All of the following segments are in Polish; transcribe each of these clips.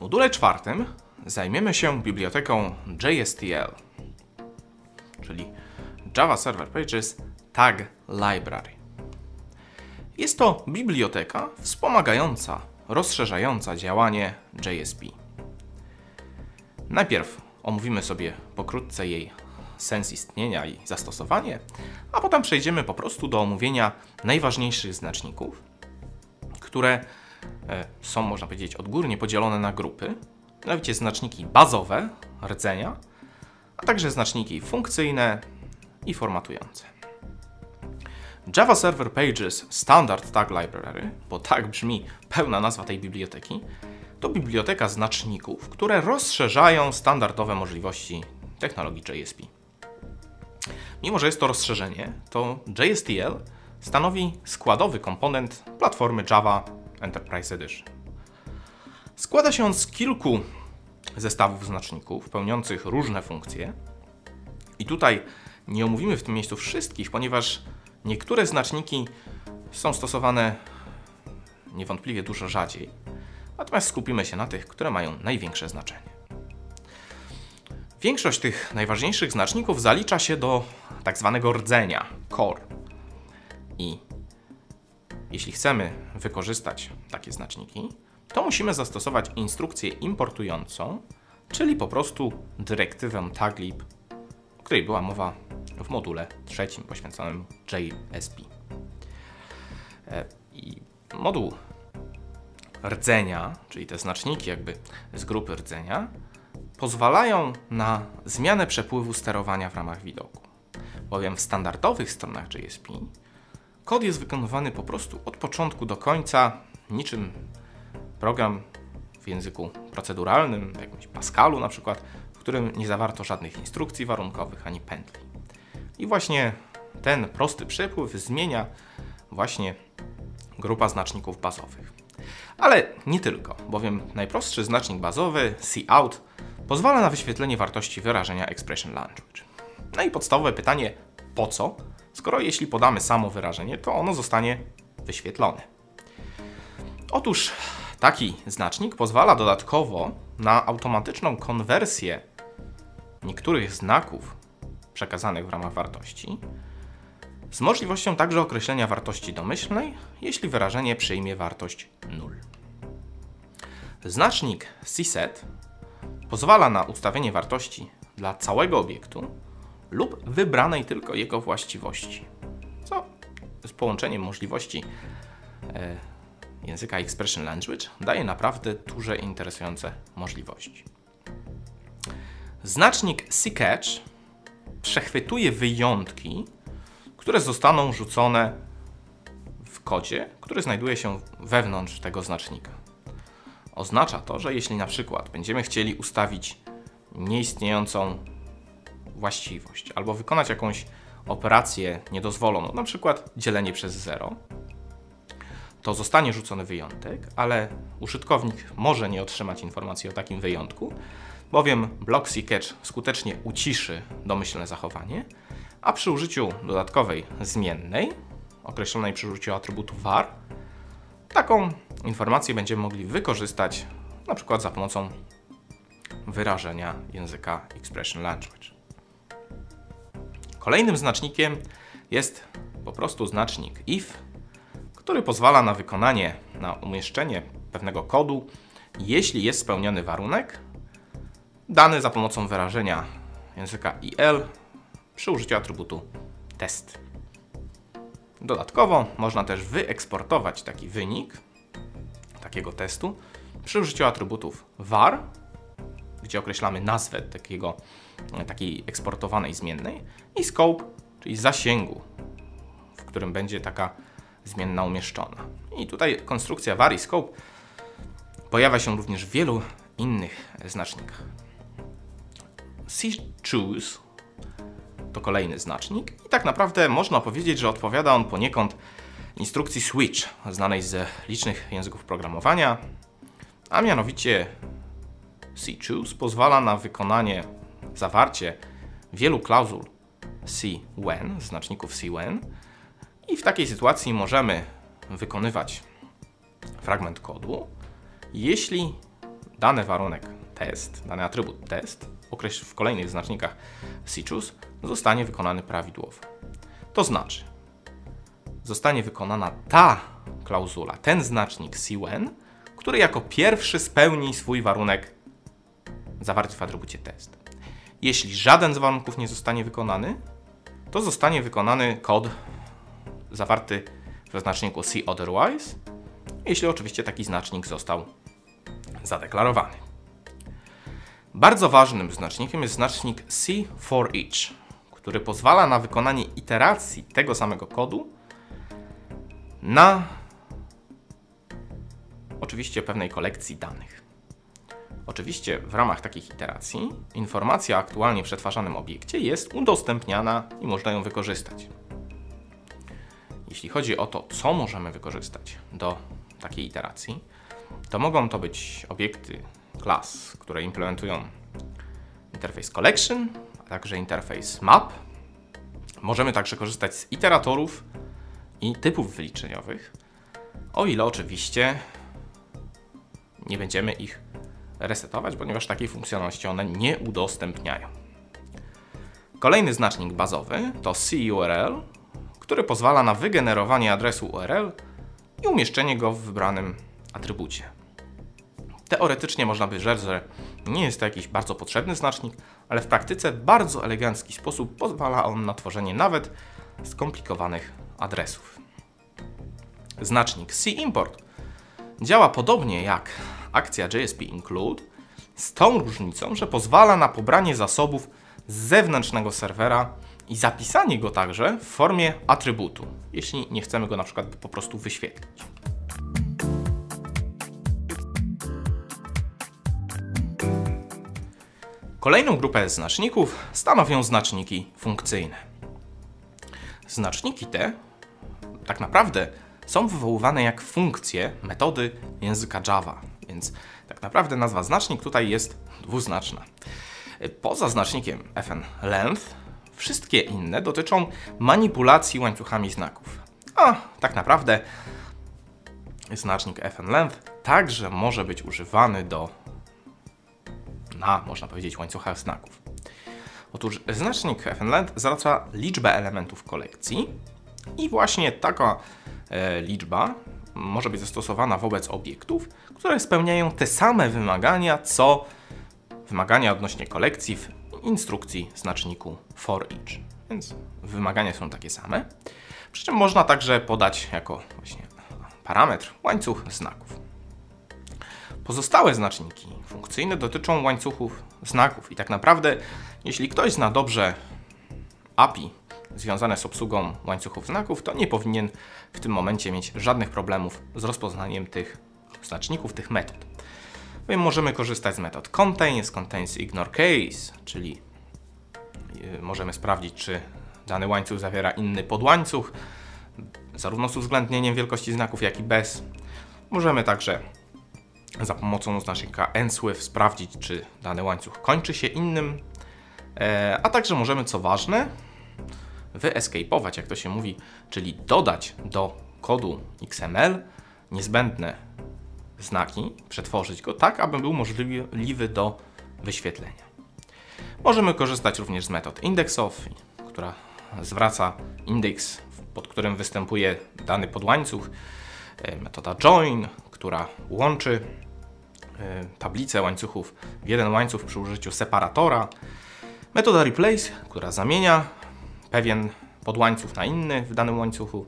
W module czwartym zajmiemy się biblioteką JSTL, czyli Java Server Pages Tag Library. Jest to biblioteka wspomagająca, rozszerzająca działanie JSP. Najpierw omówimy sobie pokrótce jej sens istnienia i zastosowanie, a potem przejdziemy po prostu do omówienia najważniejszych znaczników, które są, można powiedzieć, odgórnie podzielone na grupy, mianowicie znaczniki bazowe, rdzenia, a także znaczniki funkcyjne i formatujące. Java Server Pages Standard Tag Library, bo tak brzmi pełna nazwa tej biblioteki, to biblioteka znaczników, które rozszerzają standardowe możliwości technologii JSP. Mimo że jest to rozszerzenie, to JSTL stanowi składowy komponent platformy Java Enterprise Edition. Składa się on z kilku zestawów znaczników pełniących różne funkcje. I tutaj nie omówimy w tym miejscu wszystkich, ponieważ niektóre znaczniki są stosowane niewątpliwie dużo rzadziej. Natomiast skupimy się na tych, które mają największe znaczenie. Większość tych najważniejszych znaczników zalicza się do tak zwanego rdzenia, core. I jeśli chcemy wykorzystać takie znaczniki, to musimy zastosować instrukcję importującą, czyli po prostu dyrektywę taglib, o której była mowa w module trzecim poświęconym JSP. I moduł rdzenia, czyli te znaczniki jakby z grupy rdzenia, pozwalają na zmianę przepływu sterowania w ramach widoku, bowiem w standardowych stronach JSP kod jest wykonywany po prostu od początku do końca, niczym program w języku proceduralnym, w jakimś Pascalu na przykład, w którym nie zawarto żadnych instrukcji warunkowych ani pętli. I właśnie ten prosty przepływ zmienia właśnie grupa znaczników bazowych. Ale nie tylko, bowiem najprostszy znacznik bazowy, cout, pozwala na wyświetlenie wartości wyrażenia Expression Language. No i podstawowe pytanie, po co? Skoro jeśli podamy samo wyrażenie, to ono zostanie wyświetlone. Otóż taki znacznik pozwala dodatkowo na automatyczną konwersję niektórych znaków przekazanych w ramach wartości z możliwością także określenia wartości domyślnej, jeśli wyrażenie przyjmie wartość 0. Znacznik cset pozwala na ustawienie wartości dla całego obiektu lub wybranej tylko jego właściwości, co z połączeniem możliwości języka Expression Language daje naprawdę duże, interesujące możliwości. Znacznik catch przechwytuje wyjątki, które zostaną rzucone w kodzie, który znajduje się wewnątrz tego znacznika. Oznacza to, że jeśli na przykład będziemy chcieli ustawić nieistniejącą właściwość albo wykonać jakąś operację niedozwoloną, na przykład dzielenie przez 0, to zostanie rzucony wyjątek, ale użytkownik może nie otrzymać informacji o takim wyjątku, bowiem blok catch skutecznie uciszy domyślne zachowanie, a przy użyciu dodatkowej zmiennej, określonej przy użyciu atrybutu var, taką informację będziemy mogli wykorzystać na przykład za pomocą wyrażenia języka Expression Language. Kolejnym znacznikiem jest po prostu znacznik if, który pozwala na wykonanie, na umieszczenie pewnego kodu, jeśli jest spełniony warunek dany za pomocą wyrażenia języka IL przy użyciu atrybutu test. Dodatkowo można też wyeksportować taki wynik takiego testu przy użyciu atrybutów var, gdzie określamy nazwę takiej eksportowanej zmiennej i scope, czyli zasięgu, w którym będzie taka zmienna umieszczona. I tutaj konstrukcja var i scope pojawia się również w wielu innych znacznikach. Choose to kolejny znacznik i tak naprawdę można powiedzieć, że odpowiada on poniekąd instrukcji switch, znanej z licznych języków programowania, a mianowicie choose pozwala na wykonanie, zawarcie wielu klauzul when, znaczników when, i w takiej sytuacji możemy wykonywać fragment kodu, jeśli dany warunek test, dany atrybut test w kolejnych znacznikach SICUS zostanie wykonany prawidłowo. To znaczy, zostanie wykonana ta klauzula, ten znacznik CUN, który jako pierwszy spełni swój warunek zawarty w atrybucie test. Jeśli żaden z warunków nie zostanie wykonany, to zostanie wykonany kod zawarty w znaczniku COtherwise, jeśli oczywiście taki znacznik został zadeklarowany. Bardzo ważnym znacznikiem jest znacznik C4Each, który pozwala na wykonanie iteracji tego samego kodu na oczywiście pewnej kolekcji danych. Oczywiście w ramach takich iteracji informacja o aktualnie przetwarzanym obiekcie jest udostępniana i można ją wykorzystać. Jeśli chodzi o to, co możemy wykorzystać do takiej iteracji, to mogą to być obiekty klas, które implementują interface collection, a także interface map. Możemy także korzystać z iteratorów i typów wyliczeniowych, o ile oczywiście nie będziemy ich resetować, ponieważ takiej funkcjonalności one nie udostępniają. Kolejny znacznik bazowy to CURL, który pozwala na wygenerowanie adresu URL i umieszczenie go w wybranym atrybucie. Teoretycznie można by rzec, że nie jest to jakiś bardzo potrzebny znacznik, ale w praktyce w bardzo elegancki sposób pozwala on na tworzenie nawet skomplikowanych adresów. Znacznik CImport działa podobnie jak akcja JSP Include, z tą różnicą, że pozwala na pobranie zasobów z zewnętrznego serwera i zapisanie go także w formie atrybutu, jeśli nie chcemy go na przykład po prostu wyświetlić. Kolejną grupę znaczników stanowią znaczniki funkcyjne. Znaczniki te tak naprawdę są wywoływane jak funkcje metody języka Java, więc tak naprawdę nazwa znacznik tutaj jest dwuznaczna. Poza znacznikiem FN length wszystkie inne dotyczą manipulacji łańcuchami znaków. A tak naprawdę znacznik FN length także może być używany na, można powiedzieć, łańcuchach znaków. Otóż znacznik FN length zwraca liczbę elementów kolekcji i właśnie taka liczba może być zastosowana wobec obiektów, które spełniają te same wymagania, co wymagania odnośnie kolekcji w instrukcji znaczniku for each. Więc wymagania są takie same, przy czym można także podać jako właśnie parametr łańcuch znaków. Pozostałe znaczniki funkcyjne dotyczą łańcuchów znaków i tak naprawdę, jeśli ktoś zna dobrze API związane z obsługą łańcuchów znaków, to nie powinien w tym momencie mieć żadnych problemów z rozpoznaniem tych znaczników, tych metod. Możemy korzystać z metod contains, ignore case, czyli możemy sprawdzić, czy dany łańcuch zawiera inny podłańcuch, zarówno z uwzględnieniem wielkości znaków, jak i bez. Możemy także za pomocą znacznika nswith sprawdzić, czy dany łańcuch kończy się innym, a także możemy, co ważne, wyescapować, jak to się mówi, czyli dodać do kodu XML niezbędne znaki, przetworzyć go tak, aby był możliwy do wyświetlenia. Możemy korzystać również z metod indexow, która zwraca indeks, pod którym występuje dany podłańcuch, metoda join, która łączy tablicę łańcuchów w jeden łańcuch przy użyciu separatora, metoda replace, która zamienia pewien podłańcuch na inny w danym łańcuchu,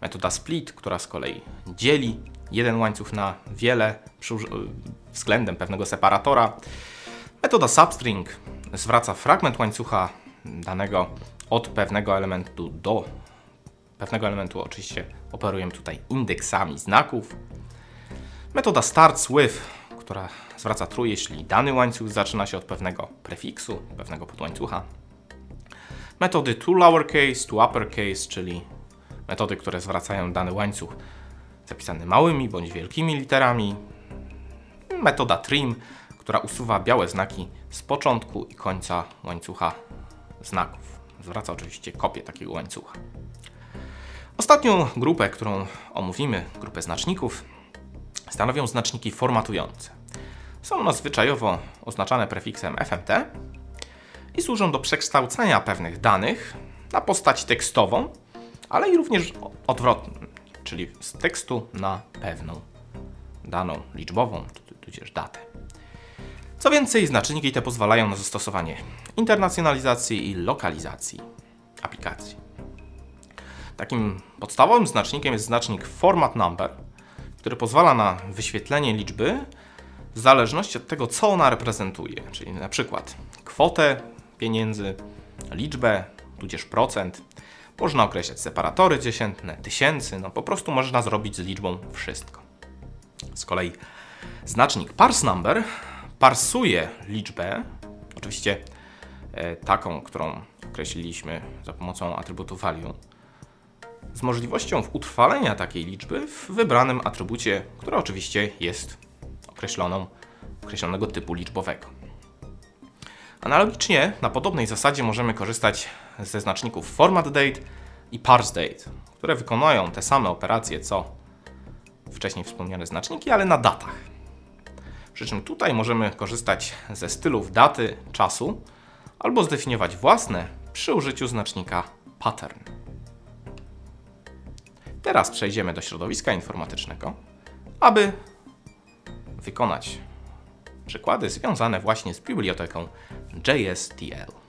metoda split, która z kolei dzieli jeden łańcuch na wiele względem pewnego separatora, metoda substring zwraca fragment łańcucha danego od pewnego elementu do pewnego elementu, oczywiście operujemy tutaj indeksami znaków, metoda starts with, która zwraca true, jeśli dany łańcuch zaczyna się od pewnego prefiksu, pewnego podłańcucha, metody to lowercase, to uppercase, czyli metody, które zwracają dany łańcuch zapisany małymi bądź wielkimi literami, metoda trim, która usuwa białe znaki z początku i końca łańcucha znaków. Zwraca oczywiście kopię takiego łańcucha. Ostatnią grupę, którą omówimy, grupę znaczników, stanowią znaczniki formatujące. Są one zwyczajowo oznaczane prefiksem fmt i służą do przekształcania pewnych danych na postać tekstową, ale i również odwrotną, czyli z tekstu na pewną daną liczbową, tudzież datę. Co więcej, znaczniki te pozwalają na zastosowanie internacjonalizacji i lokalizacji aplikacji. Takim podstawowym znacznikiem jest znacznik format number, który pozwala na wyświetlenie liczby w zależności od tego, co ona reprezentuje, czyli na przykład kwotę pieniędzy, liczbę, tudzież procent. Można określać separatory dziesiętne, tysięcy, no po prostu można zrobić z liczbą wszystko. Z kolei znacznik parse number parsuje liczbę, oczywiście taką, którą określiliśmy za pomocą atrybutu value, z możliwością utrwalenia takiej liczby w wybranym atrybucie, który oczywiście jest określonego typu liczbowego. Analogicznie na podobnej zasadzie możemy korzystać ze znaczników format date i parse date, które wykonują te same operacje co wcześniej wspomniane znaczniki, ale na datach. Przy czym tutaj możemy korzystać ze stylów daty, czasu albo zdefiniować własne przy użyciu znacznika pattern. Teraz przejdziemy do środowiska informatycznego, aby wykonać przykłady związane właśnie z biblioteką JSTL.